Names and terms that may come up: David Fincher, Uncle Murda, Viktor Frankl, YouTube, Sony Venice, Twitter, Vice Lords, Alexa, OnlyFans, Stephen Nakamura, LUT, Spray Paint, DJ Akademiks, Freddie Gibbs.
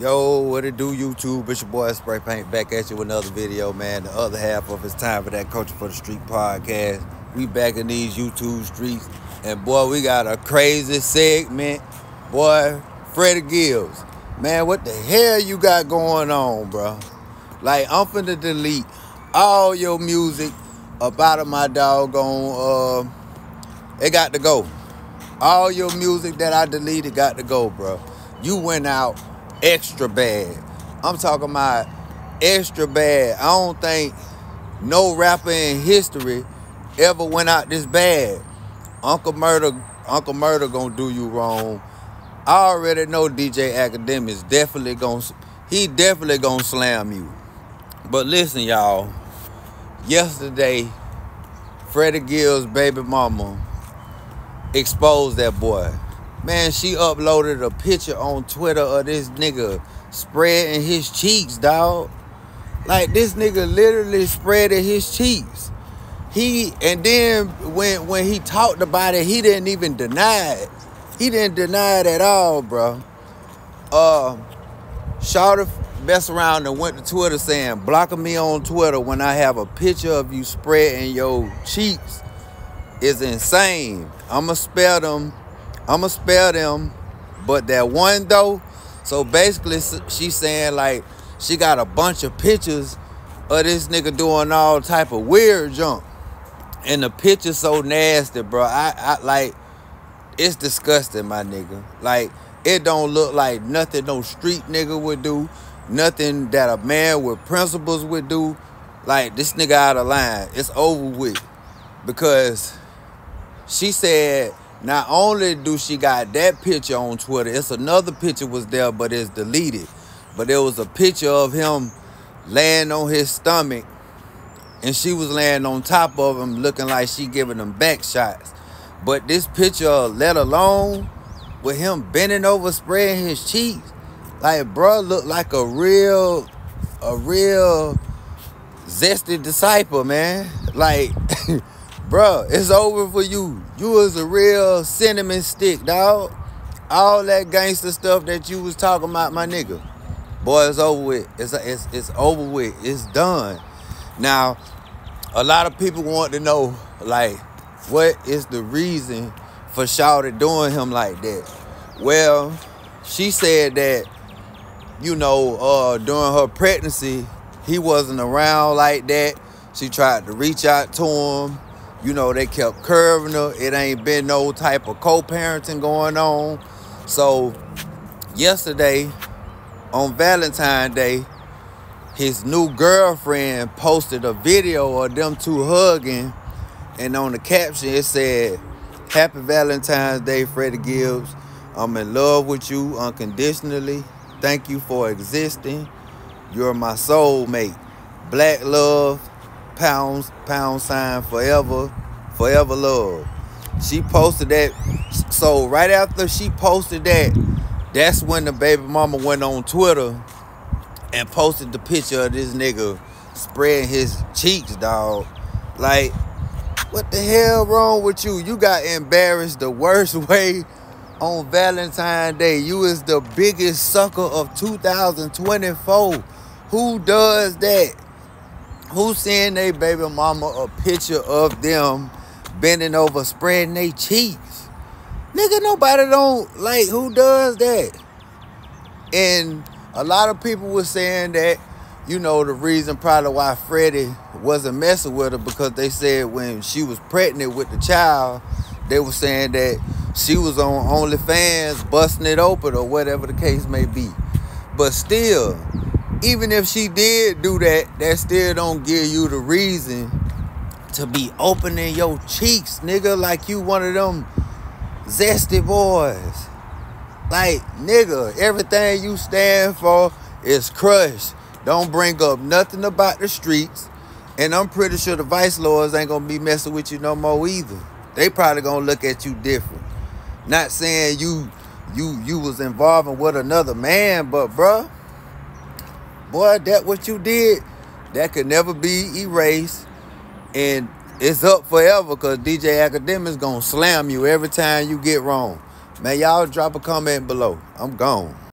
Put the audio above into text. Yo, what it do, YouTube? It's your boy Spray Paint back at you with another video, man. The other half of It's Time for That Culture for the Street podcast. We back in these YouTube streets, and boy, we got a crazy segment. Boy, Freddie Gibbs. Man, what the hell you got going on, bro? Like, I'm finna delete all your music about of my doggone, it got to go. All your music that I deleted got to go, bro. You went out extra bad. I'm talking about extra bad. I don't think no rapper in history ever went out this bad. Uncle Murda gonna do you wrong. I already know DJ Akademiks definitely gonna slam you. But listen, y'all. Yesterday, Freddie Gibbs' baby mama exposed that boy. Man, she uploaded a picture on Twitter of this nigga spreading his cheeks, dog. Like, this nigga literally spreading his cheeks. And then when he talked about it, he didn't even deny it. He didn't deny it at all, bro. Shawty messed around and went to Twitter saying, blocking me on Twitter when I have a picture of you spreading your cheeks is insane. I'ma spell them, but that one though. So basically, she's saying like she got a bunch of pictures of this nigga doing all type of weird junk, and the picture's so nasty, bro. I like, it's disgusting, my nigga. Like, it don't look like nothing no street nigga would do, nothing that a man with principles would do. Like, this nigga out of line. It's over with, because she said, not only do she got that picture on Twitter, it's another picture was there, but it's deleted. But there was a picture of him laying on his stomach, and she was laying on top of him looking like she giving him back shots. But this picture, let alone with him bending over, spreading his cheeks, like, bro, looked like a real zesty disciple, man. Like, bro, it's over for you. You was a real cinnamon stick, dog. All that gangster stuff that you was talking about, my nigga. Boy, it's over with. It's over with. It's done. Now, a lot of people want to know, like, what is the reason for Shawty doing him like that? Well, she said that, you know, during her pregnancy, he wasn't around like that. She tried to reach out to him. You know, they kept curving her. It ain't been no type of co-parenting going on. So yesterday, on Valentine's Day, his new girlfriend posted a video of them two hugging. And on the caption, it said, "Happy Valentine's Day, Freddie Gibbs. I'm in love with you unconditionally. Thank you for existing. You're my soulmate. Black love. ## forever love." She posted that. So right after she posted that, that's when the baby mama went on Twitter and posted the picture of this nigga spreading his cheeks, dog. Like, what the hell wrong with you? You got embarrassed the worst way on Valentine's Day. You is the biggest sucker of 2024. Who does that? Who send their baby mama a picture of them bending over, spreading their cheeks? Nigga, nobody don't, like, who does that? And a lot of people were saying that, you know, the reason probably why Freddie wasn't messing with her, because they said when she was pregnant with the child, they were saying that she was on OnlyFans busting it open or whatever the case may be. But still, even if she did do that, that still don't give you the reason to be opening your cheeks, nigga, like you one of them zesty boys. Like, nigga, everything you stand for is crushed. Don't bring up nothing about the streets. And I'm pretty sure the Vice Lords ain't gonna be messing with you no more either. They probably gonna look at you different. Not saying you was involving with another man, but bruh, boy, that what you did, that could never be erased. And it's up forever, because DJ Akademiks going to slam you every time you get wrong. Man, y'all drop a comment below. I'm gone.